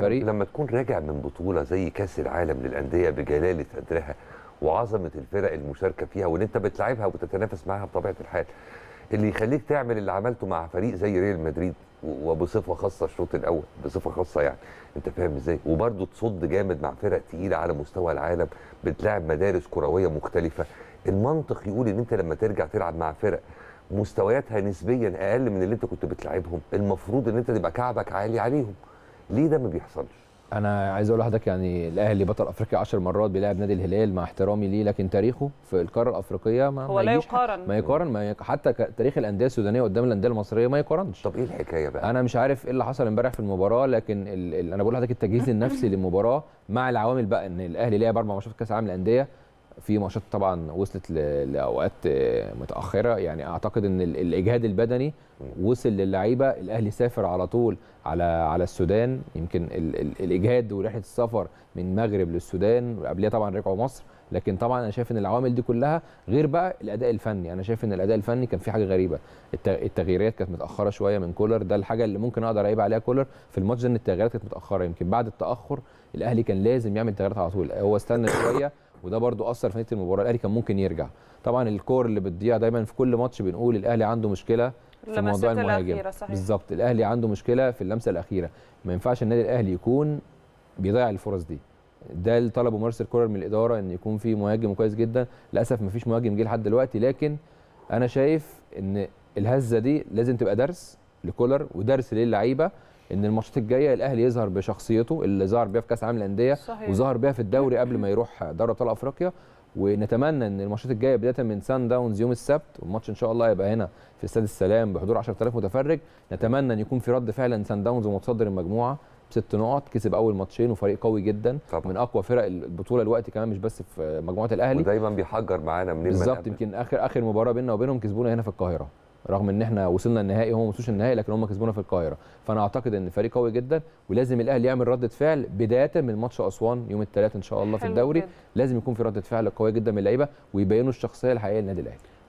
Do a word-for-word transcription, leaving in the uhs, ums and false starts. فريق لما تكون راجع من بطولة زي كأس العالم للأندية بجلالة قدرها وعظمة الفرق المشاركة فيها واللي انت بتلعبها وبتتنافس معها بطبيعة الحال، اللي يخليك تعمل اللي عملته مع فريق زي ريال مدريد وبصفة خاصة الشوط الأول بصفة خاصة، يعني انت فاهم ازاي، وبرضه تصد جامد مع فرق تقيلة على مستوى العالم بتلعب مدارس كروية مختلفة. المنطق يقول ان انت لما ترجع تلعب مع فرق مستوياتها نسبيا اقل من اللي انت كنت بتلعبهم، المفروض ان انت تبقى كعبك عالي عليهم. ليه ده ما بيحصلش؟ انا عايز اقول لحضرتك يعني الاهلي بطل افريقيا عشر مرات بيلاعب نادي الهلال، مع احترامي ليه، لكن تاريخه في القاره الافريقيه ما هو لا يقارن، ما يقارن ما يق... حتى تاريخ الانديه السودانيه قدام الانديه المصريه ما يقارنش. طب ايه الحكايه بقى؟ انا مش عارف ايه اللي حصل امبارح في المباراه، لكن ال... ال... انا بقول لحضرتك التجهيز النفسي للمباراه مع العوامل بقى ان الاهلي لعب اربع ماتشات كاس العالم للانديه، في ماتشات طبعا وصلت ل... لاوقات متاخره، يعني اعتقد ان ال... الاجهاد البدني وصل للعيبه. الاهلي سافر على طول على على السودان، يمكن ال ال الاجهاد ورحله السفر من المغرب للسودان وقبلها طبعا رجعوا مصر، لكن طبعا انا شايف ان العوامل دي كلها غير بقى الاداء الفني. انا شايف ان الاداء الفني كان في حاجه غريبه، التغييرات كانت متاخره شويه من كولر، ده الحاجه اللي ممكن اقدر اعيب عليها كولر في الماتش ان التغييرات كانت متاخره. يمكن بعد التاخر الاهلي كان لازم يعمل تغييرات على طول، هو استنى شويه وده برضو اثر في نتيجه المباراه. الاهلي كان ممكن يرجع، طبعا الكور اللي بتضيع دايما في كل ماتش بنقول الاهلي عنده مشكله في موضوع المهاجم بالظبط، الاهلي عنده مشكله في اللمسه الاخيره، ما ينفعش النادي الاهلي يكون بيضيع الفرص دي. ده اللي طلبه مارسيل كولر من الاداره، ان يكون في مهاجم كويس جدا، للاسف ما فيش مهاجم جه لحد دلوقتي، لكن انا شايف ان الهزه دي لازم تبقى درس لكولر ودرس للعيبه، ان الماتشات الجايه الاهلي يظهر بشخصيته اللي ظهر بيها في كاس العالم للانديه وظهر بيها في الدوري قبل ما يروح دوري ابطال افريقيا. ونتمنى ان الماتشات الجايه بدايه من سان داونز يوم السبت، والماتش ان شاء الله هيبقى هنا في استاد السلام بحضور عشرة آلاف متفرج، نتمنى ان يكون في رد فعلا. سان داونز ومتصدر المجموعه بست نقط، كسب اول ماتشين وفريق قوي جدا طبعا. من اقوى فرق البطوله الوقت كمان، مش بس في مجموعه الاهلي، ودايما بيحجر معانا منين بالظبط. يمكن اخر اخر مباراه بيننا وبينهم كسبونا هنا في القاهره، رغم ان احنا وصلنا النهائي هم ما وصلوش النهائي، لكن هم كسبونا في القاهره. فانا اعتقد ان الفريق قوي جدا، ولازم الاهلي يعمل رده فعل بدايه من ماتش اسوان يوم الثلاثاء ان شاء الله في الدوري، لازم يكون في رده فعل قويه جدا من اللعيبه ويبينوا الشخصيه الحقيقيه للنادي الاهلي.